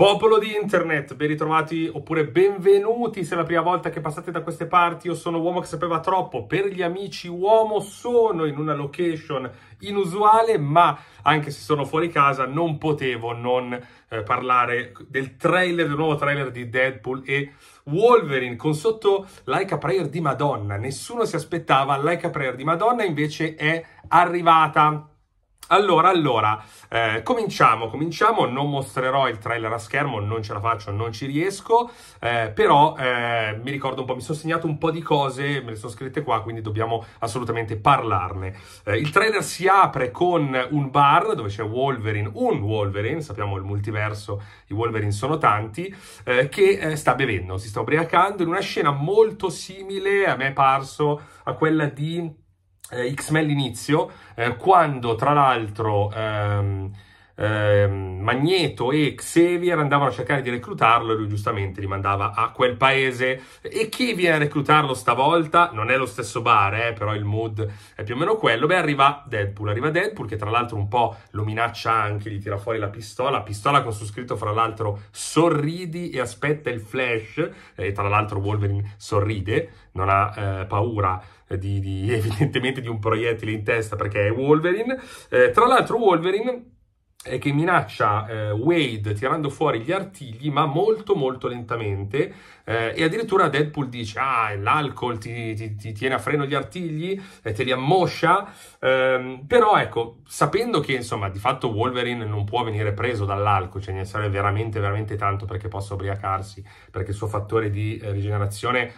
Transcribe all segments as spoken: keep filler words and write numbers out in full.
Popolo di internet, ben ritrovati oppure benvenuti se è la prima volta che passate da queste parti. Io sono Uomo che sapeva troppo, per gli amici Uomo sono in una location inusuale, ma anche se sono fuori casa non potevo non eh, parlare del trailer, del nuovo trailer di Deadpool e Wolverine con sotto Like a Prayer di Madonna. Nessuno si aspettava Like a Prayer di Madonna, invece è arrivata. Allora, allora, eh, cominciamo, cominciamo, non mostrerò il trailer a schermo, non ce la faccio, non ci riesco, eh, però eh, mi ricordo un po', mi sono segnato un po' di cose, me le sono scritte qua, quindi dobbiamo assolutamente parlarne. Eh, il trailer si apre con un bar dove c'è Wolverine, un Wolverine, sappiamo il multiverso, i Wolverine sono tanti, eh, che eh, sta bevendo, si sta ubriacando in una scena molto simile, a me è parso, a quella di X-Men l'inizio, eh, quando tra l'altro ehm, ehm, Magneto e Xavier andavano a cercare di reclutarlo e lui giustamente li mandava a quel paese. E chi viene a reclutarlo stavolta? Non è lo stesso bar, eh, però il mood è più o meno quello. Beh, arriva Deadpool, arriva Deadpool che tra l'altro un po' lo minaccia anche, gli tira fuori la pistola, pistola con su scritto fra l'altro sorridi e aspetta il flash, e tra l'altro Wolverine sorride, non ha eh, paura Di, di, evidentemente di un proiettile in testa perché è Wolverine. Eh, tra l'altro Wolverine è che minaccia eh, Wade tirando fuori gli artigli ma molto molto lentamente, eh, e addirittura Deadpool dice ah l'alcol ti, ti, ti tiene a freno gli artigli e te li ammoscia, eh, però ecco, sapendo che insomma di fatto Wolverine non può venire preso dall'alcol, cioè ne serve veramente veramente tanto perché possa ubriacarsi, perché il suo fattore di eh, rigenerazione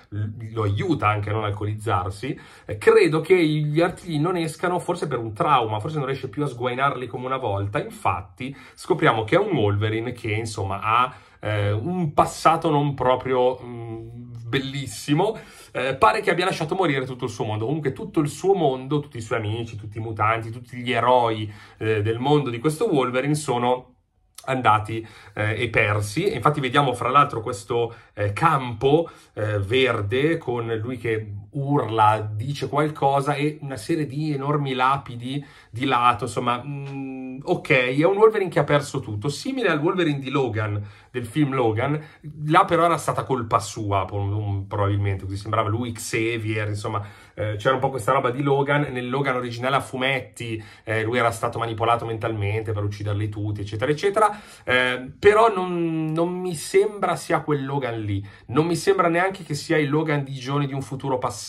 lo aiuta anche a non alcolizzarsi, eh, credo che gli artigli non escano, forse per un trauma, forse non riesce più a sguainarli come una volta. Infatti scopriamo che è un Wolverine che insomma ha eh, un passato non proprio mh, bellissimo, eh, pare che abbia lasciato morire tutto il suo mondo, comunque tutto il suo mondo, tutti i suoi amici, tutti i mutanti, tutti gli eroi eh, del mondo di questo Wolverine sono andati eh, e persi. E infatti vediamo fra l'altro questo eh, campo eh, verde con lui che urla, dice qualcosa e una serie di enormi lapidi di lato, insomma mh, ok, è un Wolverine che ha perso tutto, simile al Wolverine di Logan, del film Logan, là però era stata colpa sua probabilmente, così sembrava lui, Xavier, insomma eh, c'era un po' questa roba di Logan, nel Logan originale a fumetti eh, lui era stato manipolato mentalmente per ucciderli tutti eccetera eccetera. Eh, però non, non mi sembra sia quel Logan lì, non mi sembra neanche che sia il Logan di Gioni di un futuro passato,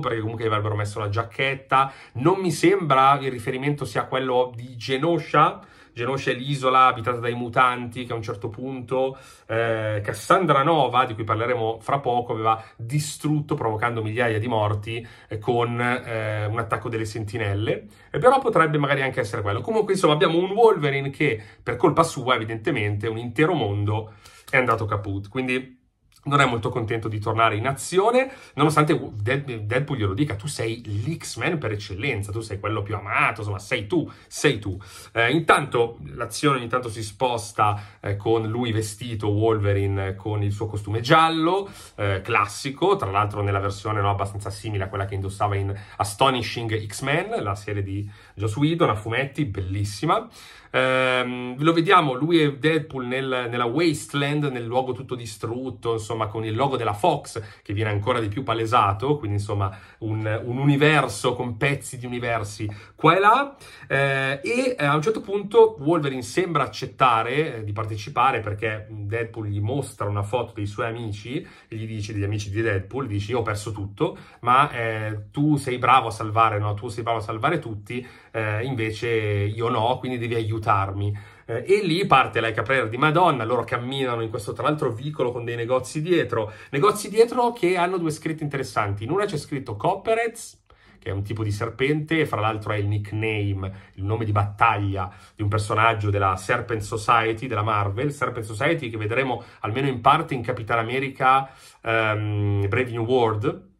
perché comunque gli avrebbero messo la giacchetta, non mi sembra il riferimento sia quello di Genosha. Genosha è l'isola abitata dai mutanti che a un certo punto eh, Cassandra Nova, di cui parleremo fra poco, aveva distrutto provocando migliaia di morti eh, con eh, un attacco delle sentinelle, eh, però potrebbe magari anche essere quello. Comunque insomma abbiamo un Wolverine che per colpa sua evidentemente un intero mondo è andato caput, quindi non è molto contento di tornare in azione, nonostante Deadpool glielo dica, tu sei l'X-Men per eccellenza, tu sei quello più amato, insomma sei tu, sei tu. Eh, intanto l'azione ogni tanto si sposta eh, con lui vestito, Wolverine, con il suo costume giallo, eh, classico, tra l'altro nella versione no, abbastanza simile a quella che indossava in Astonishing X-Men, la serie di Joss Whedon a fumetti, bellissima. Um, lo vediamo lui e Deadpool nel, nella Wasteland, nel luogo tutto distrutto, insomma con il logo della Fox che viene ancora di più palesato, quindi insomma un, un universo con pezzi di universi qua e là, eh, e a un certo punto Wolverine sembra accettare eh, di partecipare perché Deadpool gli mostra una foto dei suoi amici e gli dice, degli amici di Deadpool, dice io ho perso tutto ma eh, tu sei bravo a salvare, no? Tu sei bravo a salvare tutti, eh, invece io no, quindi devi aiutare. Eh, e lì parte Like a Prayer di Madonna, loro camminano in questo tra l'altro vicolo con dei negozi dietro, negozi dietro che hanno due scritte interessanti, in una c'è scritto Copperets, che è un tipo di serpente, e fra l'altro è il nickname, il nome di battaglia di un personaggio della Serpent Society, della Marvel, Serpent Society che vedremo almeno in parte in Capitan America um, Brave New World,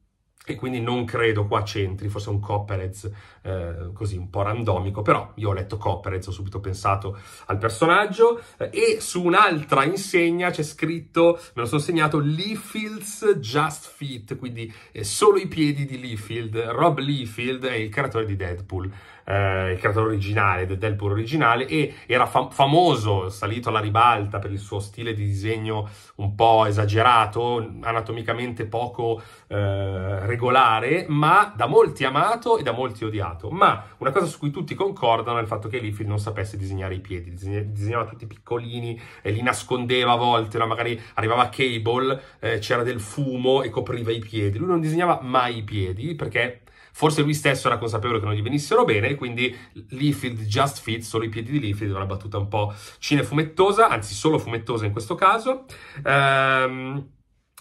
e quindi non credo qua c'entri, forse un Copperheads eh, così un po' randomico, però io ho letto Copperheads, ho subito pensato al personaggio, eh, e su un'altra insegna c'è scritto, me lo sono segnato, Leafield's Just Feet, quindi eh, solo i piedi di Leafield, Rob Liefeld è il creatore di Deadpool. eh, il creatore originale, del Deadpool originale, e era fam famoso, salito alla ribalta per il suo stile di disegno un po' esagerato, anatomicamente poco eh, regolare, ma da molti amato e da molti odiato. Ma una cosa su cui tutti concordano è il fatto che Liefeld non sapesse disegnare i piedi, disegnava, disegnava tutti piccolini, e li nascondeva a volte, no? Magari arrivava Cable, eh, c'era del fumo e copriva i piedi. Lui non disegnava mai i piedi perché forse lui stesso era consapevole che non gli venissero bene, e quindi Liefeld just fit, solo i piedi di Liefeld, è una battuta un po' cinefumettosa, anzi solo fumettosa in questo caso. Ehm...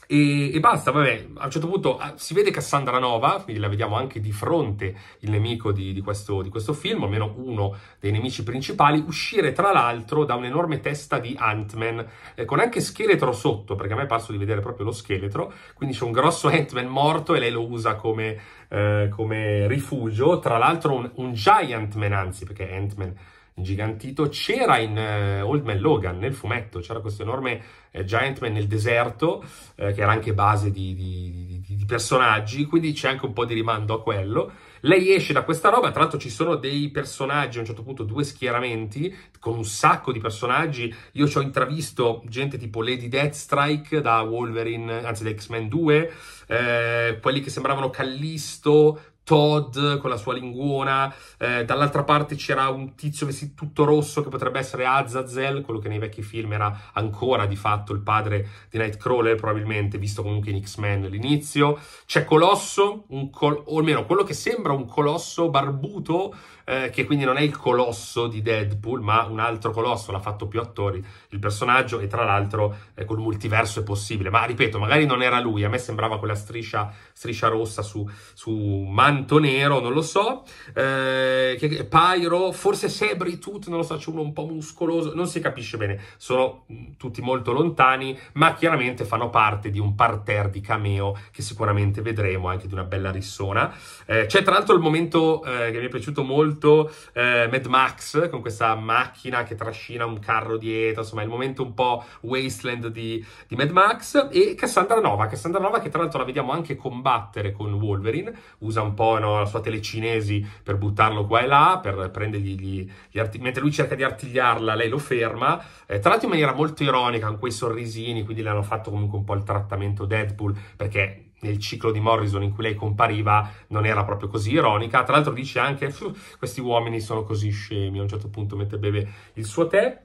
E, e basta, vabbè, a un certo punto si vede Cassandra Nova, quindi la vediamo anche di fronte il nemico di, di, questo, di questo film, almeno uno dei nemici principali, uscire tra l'altro da un'enorme testa di Ant-Man, eh, con anche scheletro sotto, perché a me è parso di vedere proprio lo scheletro, quindi c'è un grosso Ant-Man morto e lei lo usa come, eh, come rifugio, tra l'altro un, un Giant Man, anzi, perché Ant-Man gigantito c'era in uh, Old Man Logan, nel fumetto c'era questo enorme uh, Giant Man nel deserto, uh, che era anche base di, di, di, di personaggi, quindi c'è anche un po' di rimando a quello. Lei esce da questa roba, tra l'altro ci sono dei personaggi, a un certo punto due schieramenti con un sacco di personaggi. Io ci ho intravisto gente tipo Lady Deathstrike da Wolverine, anzi da X-Men due, eh, quelli che sembravano Callisto, Todd con la sua linguona, eh, dall'altra parte c'era un tizio vestito tutto rosso che potrebbe essere Azazel, quello che nei vecchi film era ancora di fatto il padre di Nightcrawler, probabilmente, visto comunque in X-Men all'inizio. C'è Colosso, un col o almeno quello che sembra un colosso barbuto, eh, che quindi non è il Colosso di Deadpool, ma un altro Colosso, l'ha fatto più attori il personaggio, e tra l'altro eh, col multiverso è possibile, ma ripeto, magari non era lui, a me sembrava quella striscia, striscia rossa su, su Man nero, non lo so, eh, che, Pyro, forse Sabretooth, non lo so, c'è uno un po' muscoloso, non si capisce bene, sono tutti molto lontani, ma chiaramente fanno parte di un parterre di cameo che sicuramente vedremo, anche di una bella rissona. Eh, c'è tra l'altro il momento eh, che mi è piaciuto molto, eh, Mad Max, con questa macchina che trascina un carro dietro, insomma è il momento un po' Wasteland di, di Mad Max, e Cassandra Nova, Cassandra Nova che tra l'altro la vediamo anche combattere con Wolverine, usa un po' No, la sua telecinesi per buttarlo qua e là, per prendergli gli, gli mentre lui cerca di artigliarla, lei lo ferma, eh, tra l'altro in maniera molto ironica, con quei sorrisini, quindi le hanno fatto comunque un po' il trattamento Deadpool, perché nel ciclo di Morrison in cui lei compariva non era proprio così ironica. Tra l'altro dice anche questi uomini sono così scemi, a un certo punto mentre beve il suo tè.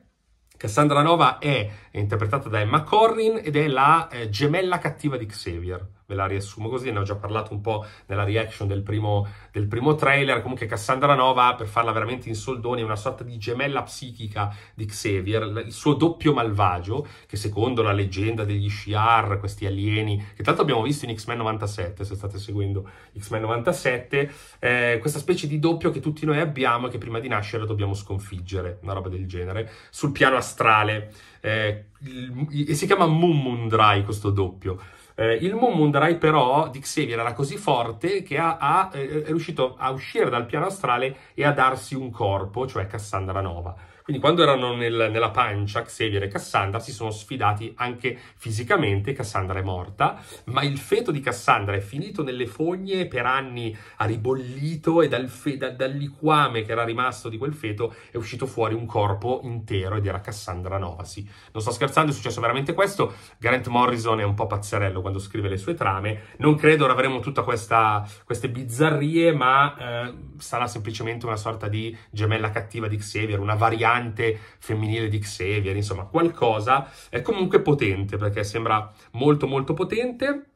Cassandra Nova è interpretata da Emma Corrin ed è la eh, gemella cattiva di Xavier. Ve la riassumo così, ne ho già parlato un po' nella reaction del primo, del primo trailer. Comunque Cassandra Nova, per farla veramente in soldoni, è una sorta di gemella psichica di Xavier, il suo doppio malvagio, che secondo la leggenda degli Shi'ar, questi alieni, che tanto abbiamo visto in X-Men novantasette, se state seguendo X-Men novantasette, eh, questa specie di doppio che tutti noi abbiamo e che prima di nascere dobbiamo sconfiggere, una roba del genere, sul piano astrale. Eh, e si chiama Mummudrai questo doppio. Eh, il Mummudrai però di Xavier era così forte che ha, ha, eh, è riuscito a uscire dal piano astrale e a darsi un corpo, cioè Cassandra Nova. Quindi quando erano nel, nella pancia Xavier e Cassandra si sono sfidati anche fisicamente, Cassandra è morta, ma il feto di Cassandra è finito nelle fogne, per anni ha ribollito e dal, fe, da, dal liquame che era rimasto di quel feto è uscito fuori un corpo intero ed era Cassandra Nova, sì. Non sto scherzando, è successo veramente questo. Grant Morrison è un po' pazzerello quando scrive le sue trame, non credo ora avremo tutta questa, queste bizzarrie, ma eh, sarà semplicemente una sorta di gemella cattiva di Xavier, una variante femminile di Xavier, insomma qualcosa è comunque potente, perché sembra molto molto potente.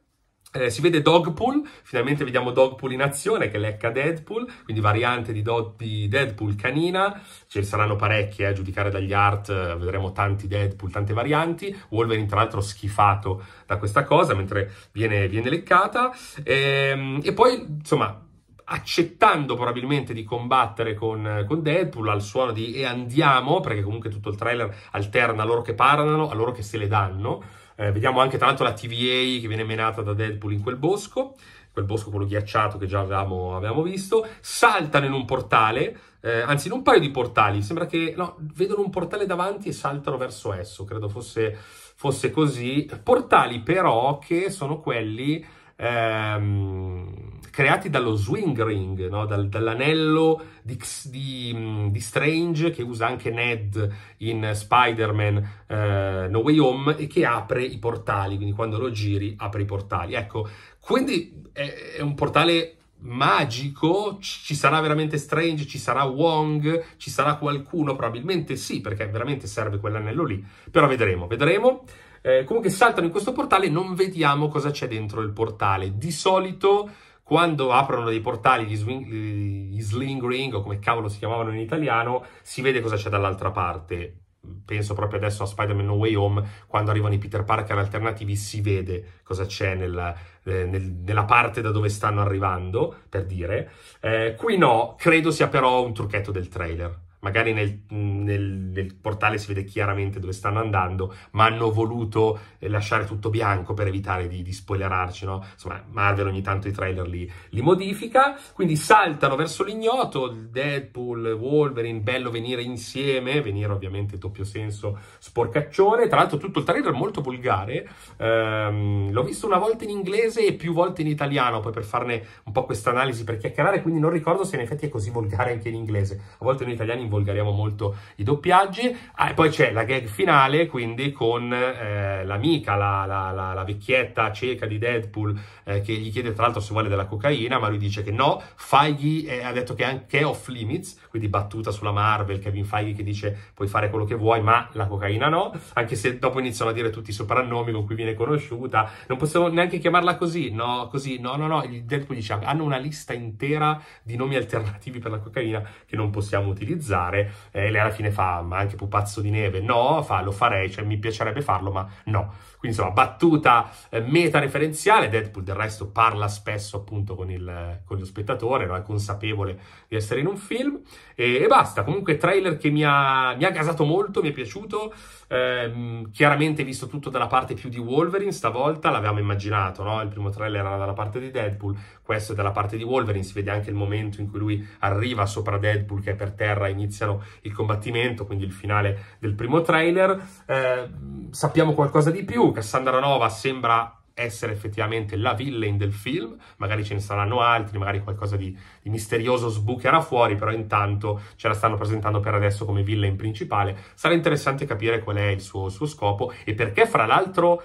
Eh, si vede Dogpool, finalmente vediamo Dogpool in azione che lecca Deadpool, quindi variante di, Do di Deadpool canina, ce ne saranno parecchie eh, a giudicare dagli art, vedremo tanti Deadpool, tante varianti. Wolverine tra l'altro schifato da questa cosa mentre viene, viene leccata, e, e poi insomma accettando probabilmente di combattere con, con Deadpool al suono di "e andiamo", perché comunque tutto il trailer alterna a loro che parlano, a loro che se le danno. Eh, vediamo anche tra l'altro la T V A che viene menata da Deadpool in quel bosco, quel bosco quello ghiacciato che già avevamo, avevamo visto. Saltano in un portale, eh, anzi in un paio di portali, sembra che no, vedono un portale davanti e saltano verso esso, credo fosse, fosse così. Portali però che sono quelli ehm, creati dallo Sling Ring, no? Dal, dall'anello di, di, di Strange, che usa anche Ned in Spider-Man eh, No Way Home, e che apre i portali, quindi quando lo giri apre i portali. Ecco, quindi è, è un portale magico. Ci sarà veramente Strange, ci sarà Wong, ci sarà qualcuno? Probabilmente sì, perché veramente serve quell'anello lì, però vedremo, vedremo. Eh, comunque saltano in questo portale, non vediamo cosa c'è dentro il portale. Di solito quando aprono dei portali, gli, swing, gli Sling Ring, o come cavolo si chiamavano in italiano, si vede cosa c'è dall'altra parte. Penso proprio adesso a Spider-Man No Way Home, quando arrivano i Peter Parker alternativi, si vede cosa c'è nella, eh, nel, nella parte da dove stanno arrivando, per dire. Eh, qui no, credo sia però un trucchetto del trailer. Magari nel, nel, nel portale si vede chiaramente dove stanno andando, ma hanno voluto lasciare tutto bianco per evitare di, di spoilerarci, no? Insomma, Marvel ogni tanto i trailer li, li modifica. Quindi saltano verso l'ignoto, Deadpool, Wolverine, bello venire insieme, venire ovviamente doppio senso sporcaccione. Tra l'altro tutto il trailer è molto volgare, ehm, l'ho visto una volta in inglese e più volte in italiano, poi per farne un po' questa analisi, per chiacchierare, quindi non ricordo se in effetti è così volgare anche in inglese. A volte in italiano volgariamo molto i doppiaggi. Ah, e poi c'è la gag finale, quindi con eh, l'amica, la, la, la, la vecchietta cieca di Deadpool, eh, che gli chiede tra l'altro se vuole della cocaina, ma lui dice che no. Feige eh, ha detto che è anche off limits, quindi battuta sulla Marvel, Kevin Feige che dice puoi fare quello che vuoi ma la cocaina no, anche se dopo iniziano a dire tutti i soprannomi con cui viene conosciuta, non possiamo neanche chiamarla così, no, così, no, no, no. Il Deadpool dice hanno una lista intera di nomi alternativi per la cocaina che non possiamo utilizzare. E lei alla fine fa, ma anche pupazzo di neve? No, fa, lo farei, cioè mi piacerebbe farlo, ma no. Quindi insomma, battuta eh, meta-referenziale. Deadpool del resto parla spesso appunto con, il, con lo spettatore, no? È consapevole di essere in un film, e, e basta. Comunque trailer che mi ha, mi ha gasato molto, mi è piaciuto, eh, chiaramente visto tutto dalla parte più di Wolverine stavolta, l'avevamo immaginato, no? Il primo trailer era dalla parte di Deadpool, questo è dalla parte di Wolverine, si vede anche il momento in cui lui arriva sopra Deadpool che è per terra, inizia iniziano il combattimento, quindi il finale del primo trailer. Eh, sappiamo qualcosa di più. Cassandra Nova sembra essere effettivamente la villain del film, magari ce ne saranno altri, magari qualcosa di, di misterioso sbucherà fuori, però intanto ce la stanno presentando per adesso come villain principale. Sarà interessante capire qual è il suo, il suo scopo e perché, fra l'altro,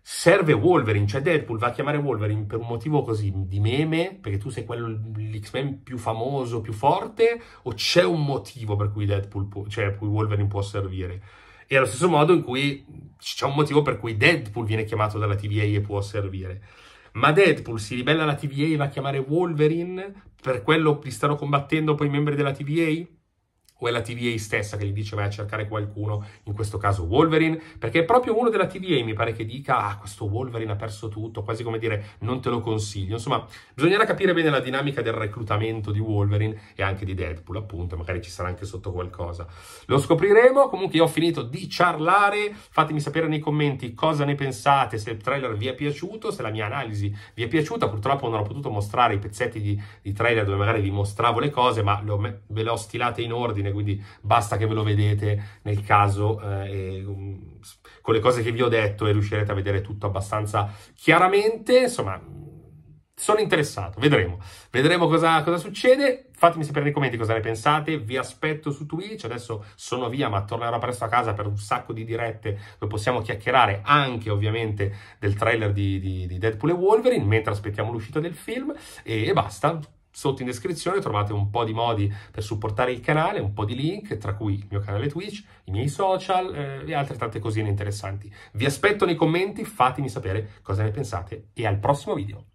serve Wolverine, cioè Deadpool va a chiamare Wolverine per un motivo così di meme, perché tu sei quello l'X-Men più famoso, più forte, o c'è un motivo per cui Deadpool può, cioè per cui Wolverine può servire? E allo stesso modo in cui c'è un motivo per cui Deadpool viene chiamato dalla T V A e può servire. Ma Deadpool si ribella alla T V A e va a chiamare Wolverine, per quello li stanno combattendo poi i membri della T V A? O è la T V A stessa che gli dice vai a cercare qualcuno, in questo caso Wolverine? Perché proprio uno della T V A mi pare che dica ah, questo Wolverine ha perso tutto, quasi come dire non te lo consiglio. Insomma, bisognerà capire bene la dinamica del reclutamento di Wolverine e anche di Deadpool, appunto, magari ci sarà anche sotto qualcosa. Lo scopriremo. Comunque io ho finito di ciarlare, fatemi sapere nei commenti cosa ne pensate, se il trailer vi è piaciuto, se la mia analisi vi è piaciuta. Purtroppo non ho potuto mostrare i pezzetti di, di trailer dove magari vi mostravo le cose, ma le ho, ve le ho stilate in ordine, quindi basta che ve lo vedete nel caso eh, e, um, con le cose che vi ho detto, e riuscirete a vedere tutto abbastanza chiaramente. Insomma, sono interessato, vedremo vedremo cosa, cosa succede. Fatemi sapere nei commenti cosa ne pensate, vi aspetto su Twitch. Adesso sono via, ma tornerò presto a casa per un sacco di dirette dove possiamo chiacchierare anche ovviamente del trailer di, di, di Deadpool e Wolverine mentre aspettiamo l'uscita del film, e, e basta. Sotto in descrizione trovate un po' di modi per supportare il canale, un po' di link, tra cui il mio canale Twitch, i miei social eh, e altre tante cosine interessanti. Vi aspetto nei commenti, fatemi sapere cosa ne pensate e al prossimo video.